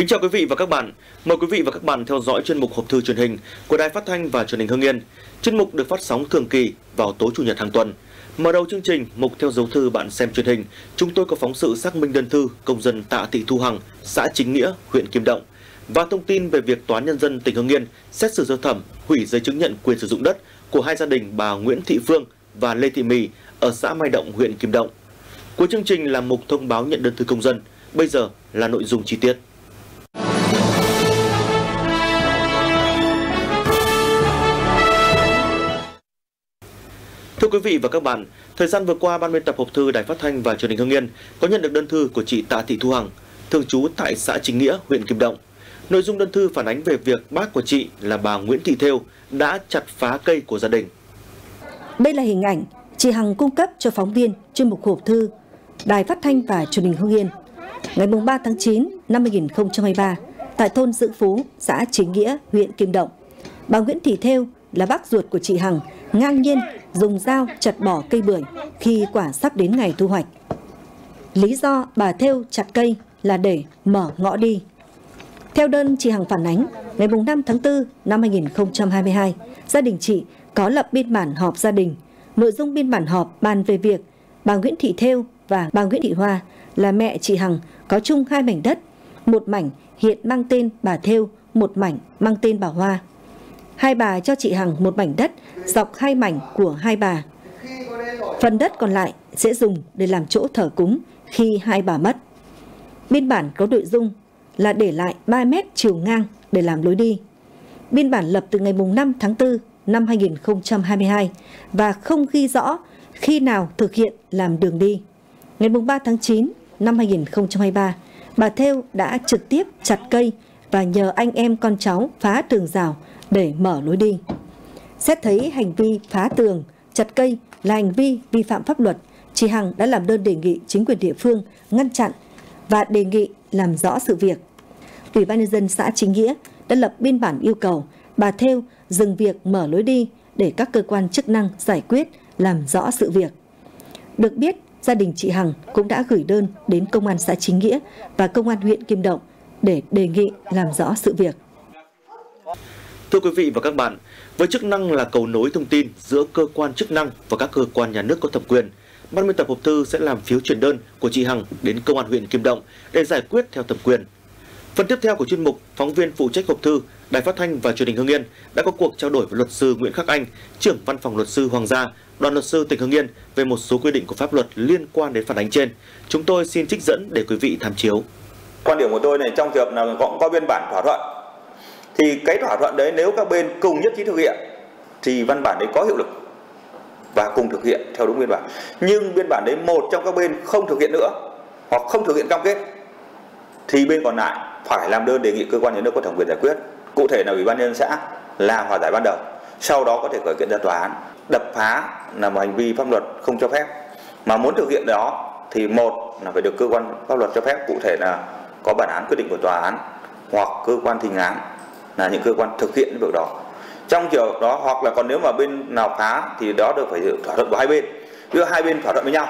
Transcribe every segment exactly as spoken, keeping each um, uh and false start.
Kính chào quý vị và các bạn. Mời quý vị và các bạn theo dõi chuyên mục hộp thư truyền hình của Đài Phát thanh và Truyền hình Hưng Yên. Chuyên mục được phát sóng thường kỳ vào tối chủ nhật hàng tuần. Mở đầu chương trình, mục theo dấu thư bạn xem truyền hình, chúng tôi có phóng sự xác minh đơn thư công dân Tạ Thị Thu Hằng, xã Chính Nghĩa, huyện Kim Động và thông tin về việc Tòa án Nhân dân tỉnh Hưng Yên xét xử sơ thẩm hủy giấy chứng nhận quyền sử dụng đất của hai gia đình bà Nguyễn Thị Phương và Lê Thị Mì ở xã Mai Động, huyện Kim Động. Cuối chương trình là mục thông báo nhận đơn thư công dân. Bây giờ là nội dung chi tiết. Thưa quý vị và các bạn, thời gian vừa qua, Ban biên tập hộp thư Đài Phát thanh và Truyền hình Hưng Yên có nhận được đơn thư của chị Tạ Thị Thu Hằng, thường trú tại xã Chính Nghĩa, huyện Kim Động. Nội dung đơn thư phản ánh về việc bác của chị là bà Nguyễn Thị Thêu đã chặt phá cây của gia đình. Đây là hình ảnh chị Hằng cung cấp cho phóng viên chuyên mục hộp thư Đài Phát thanh và Truyền hình Hưng Yên ngày ba tháng chín năm hai nghìn không trăm hai mươi ba tại thôn Dự Phú, xã Chính Nghĩa, huyện Kim Động. Bà Nguyễn Thị Thêu là bác ruột của chị Hằng ngang nhiên dùng dao chặt bỏ cây bưởi khi quả sắp đến ngày thu hoạch. Lý do bà Thêu chặt cây là để mở ngõ đi. Theo đơn chị Hằng phản ánh, ngày năm tháng tư năm hai nghìn không trăm hai mươi hai, gia đình chị có lập biên bản họp gia đình. Nội dung biên bản họp bàn về việc bà Nguyễn Thị Thêu và bà Nguyễn Thị Hoa là mẹ chị Hằng có chung hai mảnh đất, một mảnh hiện mang tên bà Thêu, một mảnh mang tên bà Hoa. Hai bà cho chị Hằng một mảnh đất dọc hai mảnh của hai bà. Phần đất còn lại sẽ dùng để làm chỗ thờ cúng khi hai bà mất. Biên bản có nội dung là để lại ba mét chiều ngang để làm lối đi. Biên bản lập từ ngày năm tháng tư năm hai nghìn không trăm hai mươi hai và không ghi rõ khi nào thực hiện làm đường đi. Ngày ba tháng chín năm hai nghìn không trăm hai mươi ba, bà Thêu đã trực tiếp chặt cây và nhờ anh em con cháu phá tường rào để mở lối đi. Xét thấy hành vi phá tường, chặt cây là hành vi vi phạm pháp luật, chị Hằng đã làm đơn đề nghị chính quyền địa phương ngăn chặn và đề nghị làm rõ sự việc. Ủy ban nhân dân xã Chính Nghĩa đã lập biên bản yêu cầu bà Thêu dừng việc mở lối đi để các cơ quan chức năng giải quyết, làm rõ sự việc. Được biết, gia đình chị Hằng cũng đã gửi đơn đến công an xã Chính Nghĩa và công an huyện Kim Động để đề nghị làm rõ sự việc. Thưa quý vị và các bạn, với chức năng là cầu nối thông tin giữa cơ quan chức năng và các cơ quan nhà nước có thẩm quyền, Ban biên tập hộp thư sẽ làm phiếu chuyển đơn của chị Hằng đến công an huyện Kim Động để giải quyết theo thẩm quyền. Phần tiếp theo của chuyên mục, phóng viên phụ trách hộp thư Đài Phát thanh và Truyền hình Hưng Yên đã có cuộc trao đổi với luật sư Nguyễn Khắc Anh, trưởng văn phòng luật sư Hoàng Gia, đoàn luật sư tỉnh Hưng Yên về một số quy định của pháp luật liên quan đến phản ánh trên. Chúng tôi xin trích dẫn để quý vị tham chiếu. Quan điểm của tôi này, trong trường hợp là cũng có biên bản thỏa thuận, thì cái thỏa thuận đấy nếu các bên cùng nhất trí thực hiện thì văn bản đấy có hiệu lực và cùng thực hiện theo đúng biên bản. Nhưng biên bản đấy một trong các bên không thực hiện nữa hoặc không thực hiện cam kết thì bên còn lại phải làm đơn đề nghị cơ quan nhà nước có thẩm quyền giải quyết. Cụ thể là Ủy ban nhân dân xã làm hòa giải ban đầu, sau đó có thể khởi kiện ra tòa án. Đập phá là một hành vi pháp luật không cho phép, mà muốn thực hiện đó thì một là phải được cơ quan pháp luật cho phép, cụ thể là có bản án quyết định của tòa án hoặc cơ quan thỉnh án là những cơ quan thực hiện việc đó. Trong trường hợp đó, hoặc là còn nếu mà bên nào phá thì đó được phải thỏa thuận của hai bên. Nếu hai bên thỏa thuận với nhau,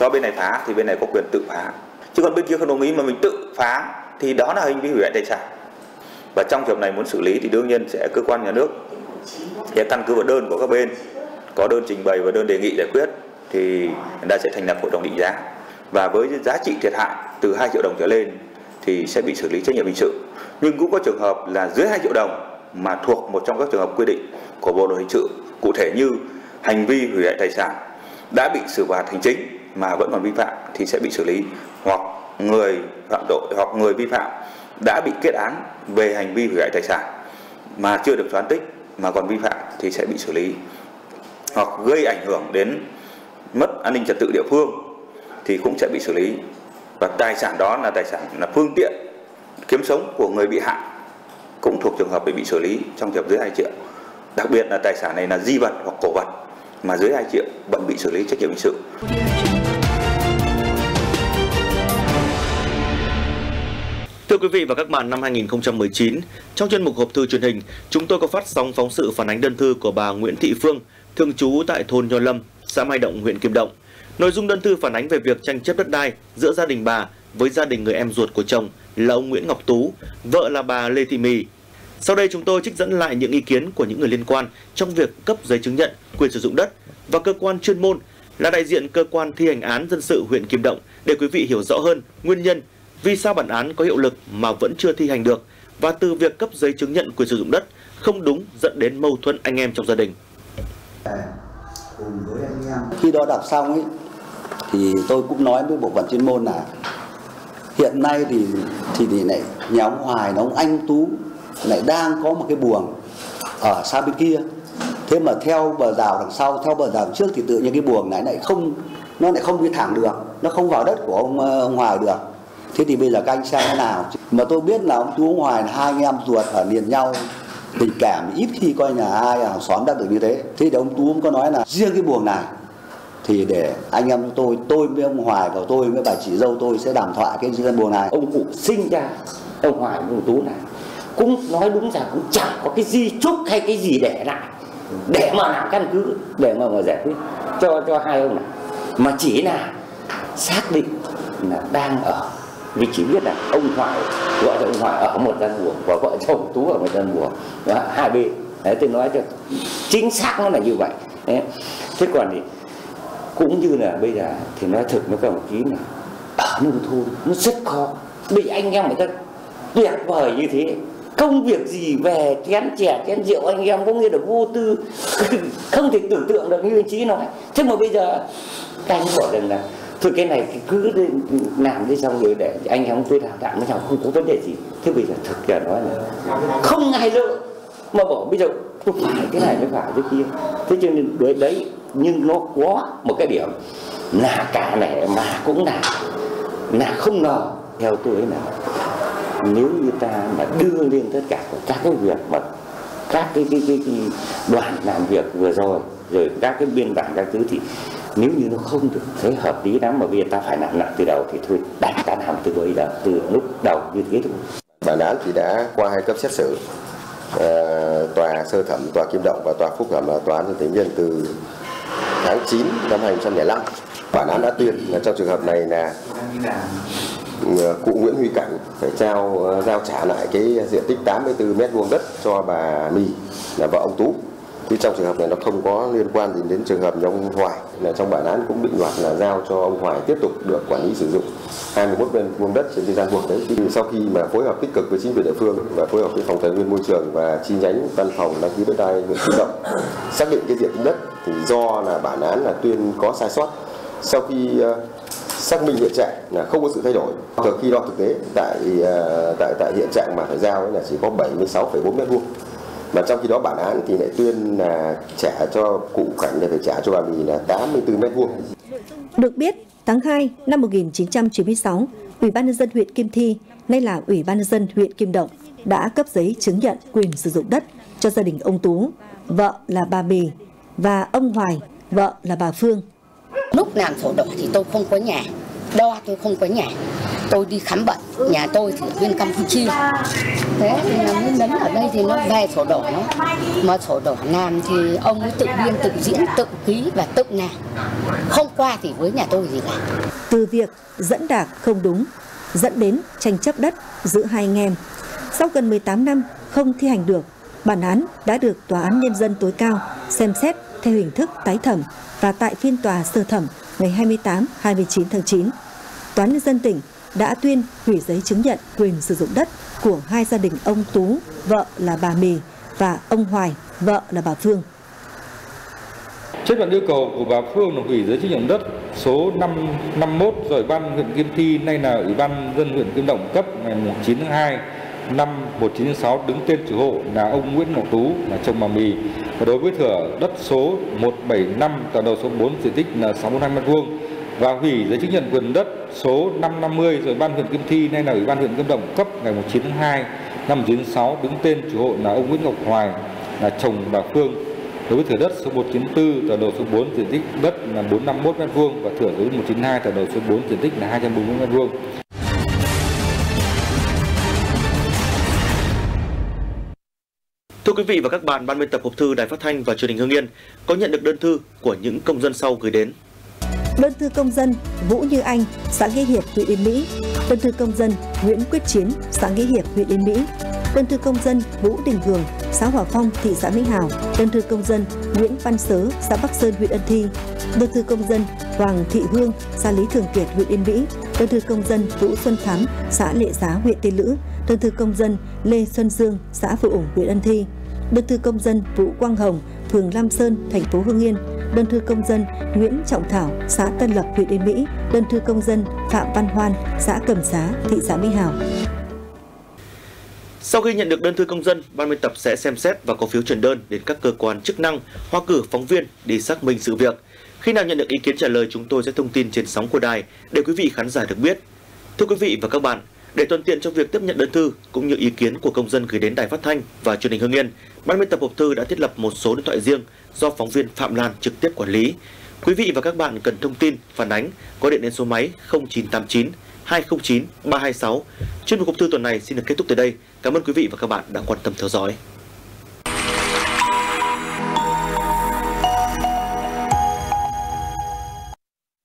do bên này phá thì bên này có quyền tự phá. Chứ còn bên kia không đồng ý mà mình tự phá thì đó là hành vi hủy hoại tài sản. Và trong trường hợp này muốn xử lý thì đương nhiên sẽ cơ quan nhà nước sẽ căn cứ vào đơn của các bên, có đơn trình bày và đơn đề nghị giải quyết thì người ta sẽ thành lập hội đồng định giá. Và với giá trị thiệt hại từ hai triệu đồng trở lên thì sẽ bị xử lý trách nhiệm hình sự. Nhưng cũng có trường hợp là dưới hai triệu đồng mà thuộc một trong các trường hợp quy định của Bộ luật hình sự, cụ thể như hành vi hủy hoại tài sản đã bị xử phạt hành chính mà vẫn còn vi phạm thì sẽ bị xử lý, hoặc người phạm tội hoặc người vi phạm đã bị kết án về hành vi hủy hoại tài sản mà chưa được xóa tích mà còn vi phạm thì sẽ bị xử lý, hoặc gây ảnh hưởng đến mất an ninh trật tự địa phương thì cũng sẽ bị xử lý. Và tài sản đó là tài sản là phương tiện kiếm sống của người bị hại cũng thuộc trường hợp bị xử lý trong trường hợp dưới hai triệu. Đặc biệt là tài sản này là di vật hoặc cổ vật mà dưới hai triệu vẫn bị xử lý trách nhiệm hình sự. Thưa quý vị và các bạn, năm hai nghìn không trăm mười chín, trong chuyên mục hộp thư truyền hình, chúng tôi có phát sóng phóng sự phản ánh đơn thư của bà Nguyễn Thị Phương, thường trú tại thôn Nho Lâm, xã Mai Động, huyện Kim Động. Nội dung đơn thư phản ánh về việc tranh chấp đất đai giữa gia đình bà với gia đình người em ruột của chồng là ông Nguyễn Ngọc Tú, vợ là bà Lê Thị Mì. Sau đây chúng tôi trích dẫn lại những ý kiến của những người liên quan trong việc cấp giấy chứng nhận quyền sử dụng đất và cơ quan chuyên môn là đại diện cơ quan thi hành án dân sự huyện Kim Động để quý vị hiểu rõ hơn nguyên nhân vì sao bản án có hiệu lực mà vẫn chưa thi hành được và từ việc cấp giấy chứng nhận quyền sử dụng đất không đúng dẫn đến mâu thuẫn anh em trong gia đình. Khi đó đọc xong ấy, thì tôi cũng nói với bộ phận chuyên môn là hiện nay thì thì, thì này, nhà ông Hoài, ông Anh Tú lại đang có một cái buồng ở xa bên kia. Thế mà theo bờ rào đằng sau, theo bờ rào trước thì tự nhiên cái buồng này lại không, nó lại không đi thẳng được, nó không vào đất của ông, ông Hoài được. Thế thì bây giờ các anh xem thế nào? Mà tôi biết là ông Tú, ông Hoài là hai anh em ruột ở liền nhau, tình cảm ít khi coi nhà ai hàng xóm đã được như thế. Thế thì ông Tú cũng có nói là riêng cái buồng này thì để anh em tôi, tôi với ông Hoài và tôi với bà chị dâu tôi sẽ đàm thoại cái riêng buồng này. Ông cụ sinh ra ông Hoài với ông Tú này cũng nói đúng rằng cũng chẳng có cái di chúc hay cái gì để lại để mà làm căn cứ để mà, mà giải quyết cho cho hai ông này, mà chỉ là xác định là đang ở. Vì chỉ biết là ông Hoài, gọi là ông Hoài ở một gian buồng và gọi chồng Tú ở một gian buồng, hai bên. Đấy, tôi nói cho chính xác nó là như vậy. Đấy. Thế còn thì cũng như là bây giờ thì nói thực với các đồng chí là ở nông thôn nó rất khó. Bây anh em người ta tuyệt vời như thế, công việc gì về chén chè chén rượu anh em cũng như là vô tư, không thể tưởng tượng được như anh Chí nói. Thế mà bây giờ anh bảo rằng là thôi cái này cứ làm đi xong rồi để anh em tôi làm tạm với nhau, không có vấn đề gì. Thế bây giờ thực ra nói là không ai lỡ mà bỏ bây giờ không phải cái này mới phải cái kia. Thế cho nên đối đấy, nhưng nó có một cái điểm là cả này mà cũng là là không ngờ theo tôi là nếu như ta mà đưa lên tất cả các cái việc mà các cái, cái, cái, cái đoàn làm việc vừa rồi rồi các cái biên bản các thứ thì nếu như nó không được thấy hợp lý lắm mà bây giờ ta phải làm lại từ đầu thì thôi đánh ta làm từ bây giờ, từ lúc đầu như thế thôi. Bản án thì đã qua hai cấp xét xử, à, tòa sơ thẩm, tòa Kim Động và tòa phúc thẩm là tòa án dân tỉnh Yên từ tháng chín năm hai nghìn không trăm lẻ năm. Bản án đã tuyên là trong trường hợp này là cụ Nguyễn Huy Cảnh phải trao giao trả lại cái diện tích tám mươi tư mét vuông đất cho bà Mì là vợ ông Tú. Thì trong trường hợp này nó không có liên quan gì đến trường hợp nhà ông Hoài, là trong bản án cũng định đoạt là giao cho ông Hoài tiếp tục được quản lý sử dụng hai mươi mốt mét vuông đất trên gian buộc đấy. Thì sau khi mà phối hợp tích cực với chính quyền địa phương và phối hợp với phòng tài nguyên môi trường và chi nhánh văn phòng đăng ký đất đai huyện Kim Động xác định cái diện tích đất thì do là bản án là tuyên có sai sót. Sau khi xác minh hiện trạng là không có sự thay đổi. Từ khi đo thực tế tại tại tại hiện trạng mà phải giao là chỉ có bảy mươi sáu phẩy bốn mét vuông. Mà trong khi đó bản án thì lại tuyên là trả cho cụ Cảnh là phải trả cho bà Mì là tám mươi tư mét vuông. Được biết, tháng hai năm một nghìn chín trăm chín mươi sáu, Ủy ban nhân dân huyện Kim Thi, nay là Ủy ban nhân dân huyện Kim Động, đã cấp giấy chứng nhận quyền sử dụng đất cho gia đình ông Tú, vợ là bà Mì và ông Hoài, vợ là bà Phương. Lúc làm sổ đỏ thì tôi không có nhà, đo tôi không có nhà. Tôi đi khám bệnh, nhà tôi thì bên Campuchia. Thế thì nó mới đến ở đây thì nó về sổ đỏ nó. Mà sổ đỏ làm thì ông ấy tự biên, tự diễn, tự ký và tự làm. Không qua thì với nhà tôi gì cả. Từ việc dẫn đạc không đúng, dẫn đến tranh chấp đất giữa hai anh em. Sau gần mười tám năm không thi hành được, bản án đã được Tòa án Nhân dân tối cao xem xét theo hình thức tái thẩm và tại phiên tòa sơ thẩm ngày hai mươi tám đến hai mươi chín tháng chín. Tòa án Nhân dân tỉnh đã tuyên hủy giấy chứng nhận quyền sử dụng đất của hai gia đình ông Tú, vợ là bà Mì và ông Hoài, vợ là bà Phương. Chấp nhận yêu cầu của bà Phương là hủy giấy chứng nhận đất số năm năm mốt do Ủy ban huyện Kim Thi, nay là Ủy ban dân huyện Kim Động cấp ngày mùng chín tháng hai năm một nghìn chín trăm chín mươi sáu, đứng tên chủ hộ là ông Nguyễn Ngọc Tú là chồng bà Mì. Và đối với thửa đất số một bảy năm tờ đầu số bốn diện tích là sáu mươi hai mét vuông và hủy giấy chứng nhận quyền đất số năm năm mươi rồi ban huyện Kim Thi, nay là Ủy ban huyện Kim Động cấp ngày mùng chín tháng hai năm một nghìn chín trăm chín mươi sáu, đứng tên chủ hộ là ông Nguyễn Ngọc Hoài là chồng bà Phương. Đối với thửa đất số một chín tư tờ đầu số bốn diện tích đất là bốn trăm năm mươi mốt mét vuông và thửa số một chín hai tờ đầu số bốn diện tích là hai trăm bốn mươi mét vuông. Thưa quý vị và các bạn, Ban biên tập hộp thư Đài Phát thanh và Truyền hình Hưng Yên có nhận được đơn thư của những công dân sau gửi đến. đơn thư công dân Vũ Như Anh, xã Nghĩa Hiệp, huyện Yên Mỹ; đơn thư công dân Nguyễn Quyết Chiến, xã Nghĩa Hiệp, huyện Yên Mỹ; đơn thư công dân Vũ Đình Hường, xã Hòa Phong, thị xã Mỹ Hào; đơn thư công dân Nguyễn Văn Sớ, xã Bắc Sơn, huyện Ân Thi; đơn thư công dân Hoàng Thị Hương, xã Lý Thường Kiệt, huyện Yên Mỹ; đơn thư công dân Vũ Xuân Thắm, xã Lệ Giá, huyện Tiên Lữ; đơn thư công dân Lê Xuân Dương, xã Phú Ủng, huyện Ân Thi; đơn thư công dân Vũ Quang Hồng, phường Lam Sơn, thành phố Hưng Yên; đơn thư công dân Nguyễn Trọng Thảo, xã Tân Lập, huyện Yên Mỹ; đơn thư công dân Phạm Văn Hoan, xã Cẩm Xá, thị xã Mỹ Hào. Sau khi nhận được đơn thư công dân, ban biên tập sẽ xem xét và có phiếu chuyển đơn đến các cơ quan chức năng hoặc cử phóng viên đi xác minh sự việc. Khi nào nhận được ý kiến trả lời, chúng tôi sẽ thông tin trên sóng của đài để quý vị khán giả được biết. Thưa quý vị và các bạn, để thuận tiện trong việc tiếp nhận đơn thư cũng như ý kiến của công dân gửi đến Đài Phát thanh và Truyền hình Hưng Yên, ban biên tập hộp thư đã thiết lập một số điện thoại riêng do phóng viên Phạm Lan trực tiếp quản lý. Quý vị và các bạn cần thông tin, phản ánh, gọi điện đến số máy không chín tám chín hai không chín ba hai sáu. Chuyên mục hộp thư tuần này xin được kết thúc tại đây. Cảm ơn quý vị và các bạn đã quan tâm theo dõi.